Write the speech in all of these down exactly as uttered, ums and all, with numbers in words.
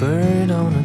bird on a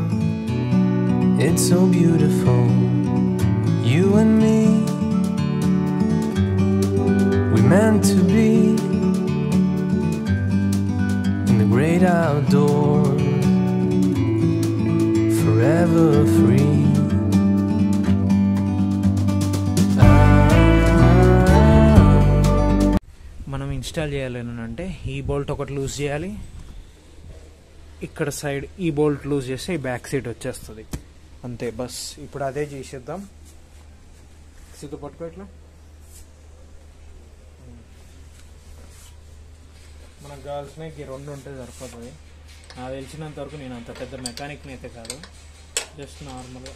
it's so beautiful, you and me. We're meant to be in the great outdoors, forever free. మనం install చేయాలనంటే ఈ bolt ఒకటి loose చేయాలి, ఇక్కడ side ఈ bolt loose చేస్తే ఈ బ్యాక్ సీట్ వచ్చేస్తుంది, అంతే బస్. ఇప్పుడు అదే చేసేద్దాం. సీటు పట్టుకో ఇట్లా, మనకు కావాల్సిన ఈ రెండు ఉంటే సరిపోతుంది. నాకు తెలిసినంత వరకు నేను అంత పెద్ద మెకానిక్ని అయితే కాదు, జస్ట్ నార్మల్గా.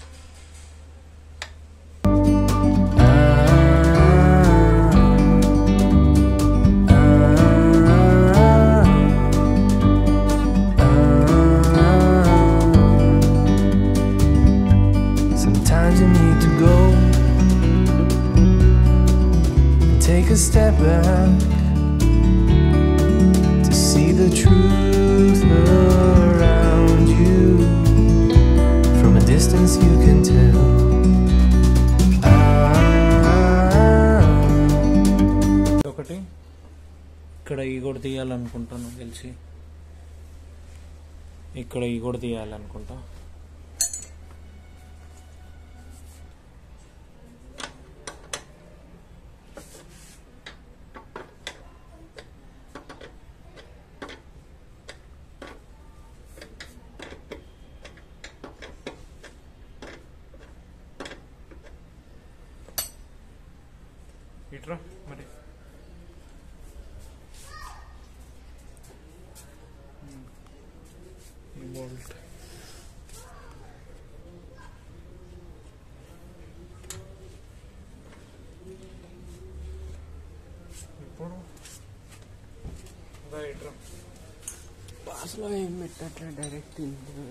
Take a step back to see the truth around you. From a distance you can tell. Ah. Dokati ikkada ee godu tiyal anukuntanu telsi. Ikkada ee godu tiyal anukunta. ఇట్రా మరి బోల్ట్ ఇప్పుడు ఇట్రా బాస్లో ఏం పెట్టట్లే, direct ఇంట్లో.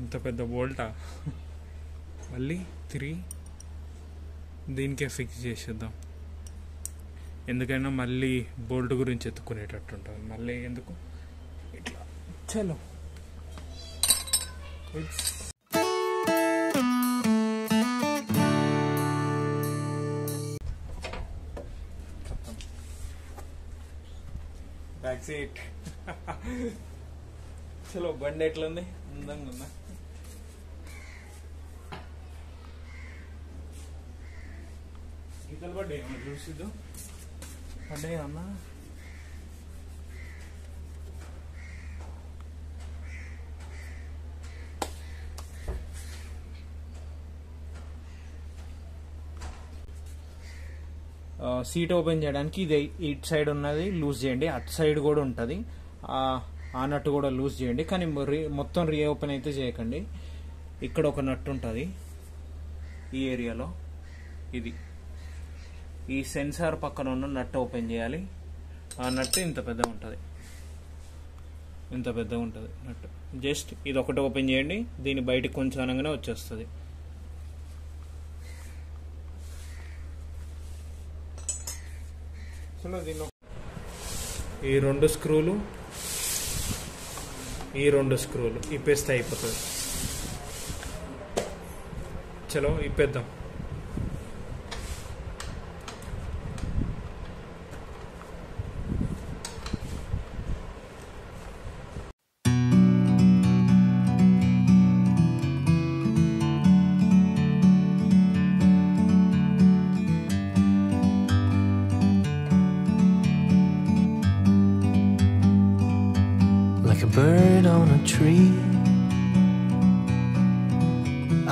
ఇంత పెద్ద బోల్టా, మళ్ళీ తిరిగి దీనికే ఫిక్స్ చేసేద్దాం. ఎందుకైనా మళ్ళీ బోల్ట్ గురించి ఎత్తుకునేటట్టు ఉంటుంది, మళ్ళీ ఎందుకు ఇట్లా. చలో బ్యాక్ సీట్. చలో బండి ఎట్లుంది, అందంగా ఉందా? గీతల బండి ఏమన్నా చూసిద్దాం. బండి అన్నా సీట్ ఓపెన్ చేయడానికి ఇది ఇటు సైడ్ ఉన్నది లూజ్ చేయండి, అటు సైడ్ కూడా ఉంటుంది, ఆ నట్టు కూడా లూజ్ చేయండి, కానీ మొత్తం రీఓపెన్ అయితే చేయకండి. ఇక్కడ ఒక నట్టు ఉంటుంది ఈ ఏరియాలో, ఇది ఈ సెన్సార్ పక్కన ఉన్న నట్ ఓపెన్ చేయాలి. ఆ నట్ ఇంత పెద్ద ఉంటుంది, ఇంత పెద్ద ఉంటుంది నట్. జస్ట్ ఇది ఒకటి ఓపెన్ చేయండి, దీని బయటకు కొంచెం అనగానే వచ్చేస్తుంది. ఈ రెండు స్క్రూలు, ఈ రెండు స్క్రూలు ఇప్పేస్తే అయిపోతుంది. చలో ఇప్పేద్దాం. Bird on a tree,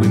We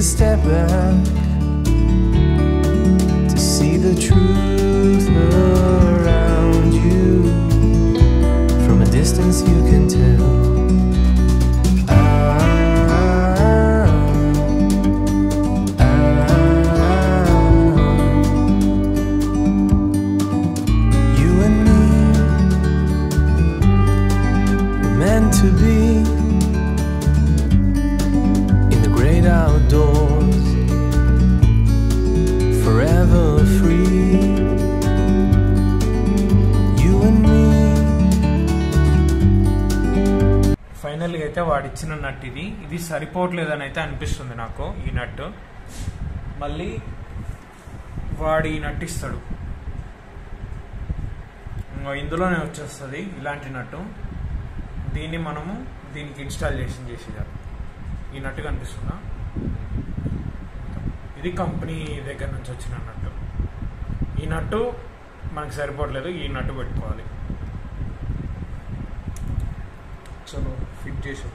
A step back to see the truth around you. From a distance you can tell. ఫైనల్గా అయితే వాడు ఇచ్చిన నట్ ఇది. ఇది సరిపోవట్లేదని అయితే అనిపిస్తుంది నాకు. ఈ నట్ మళ్ళీ వాడు ఈ నట్ ఇస్తాడు, ఇందులోనే వచ్చేస్తుంది ఇలాంటి నట్టు. దీన్ని మనము దీనికి ఇన్స్టాలేషన్ చేసేదాం. ఈ నట్టు కనిపిస్తుందా, ఇది కంపెనీ దగ్గర నుంచి వచ్చిన నట్టు. ఈ నట్టు మనకు సరిపోవట్లేదు, ఈ నట్టు పెట్టుకోవాలి. చలో ఫిట్ చేసాం.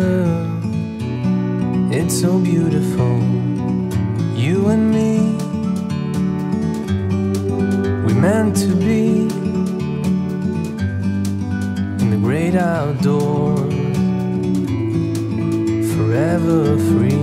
It's so beautiful, you and me. We meant to be in the great outdoors, forever free.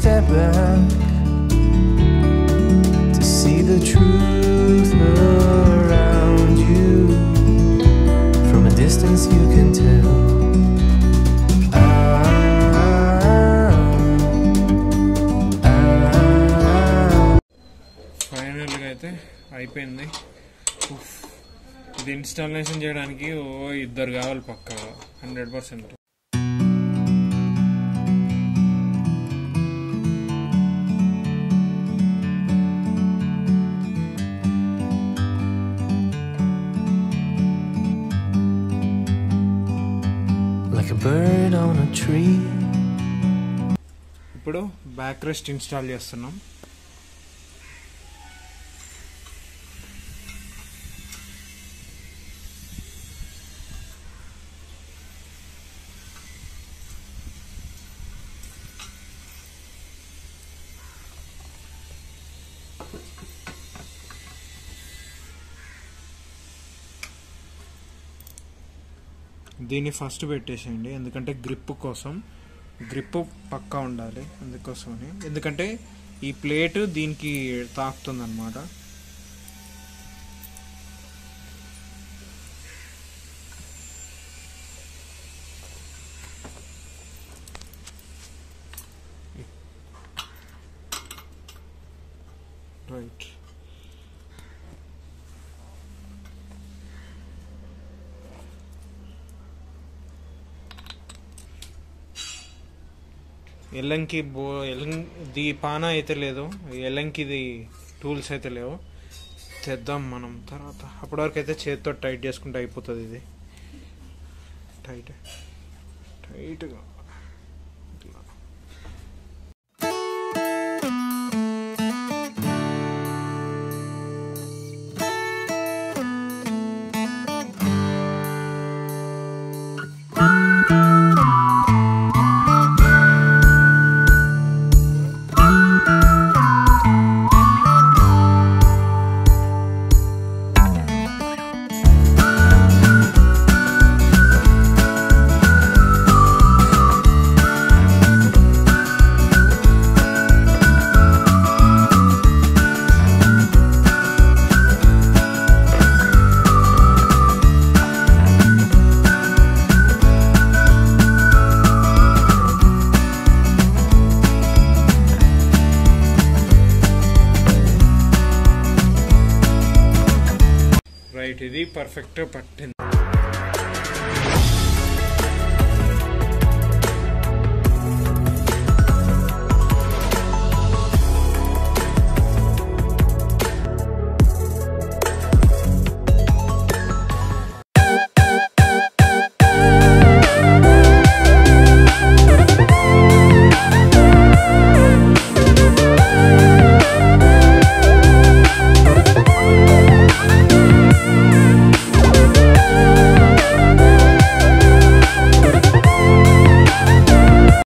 Step back to see the truth around you. From a distance as you can tell. Finally అయితే అయిపోయింది. ఇది installation చేయడానికి ఓ ఇద్దరు కావాలి పక్కా hundred percent. ఇప్పుడు back rest install చేస్తున్నాం. దీన్ని ఫస్ట్ పెట్టేసేయండి, ఎందుకంటే గ్రిప్ కోసం, గ్రిప్ పక్కా ఉండాలి అందుకోసమని, ఎందుకంటే ఈ ప్లేట్ దీనికి తాకుతుంది అన్నమాట. రైట్, ఎల్లంకి బో ఎల్లంది పాన అయితే లేదు, ఎల్లంకిది టూల్స్ అయితే లేవు, తెద్దాం మనం తర్వాత. అప్పటివరకు అయితే చేతితో టైట్ చేసుకుంటే అయిపోతుంది. ఇది టైట్ టైట్గా ఇది పర్ఫెక్ట్ పట్టింది.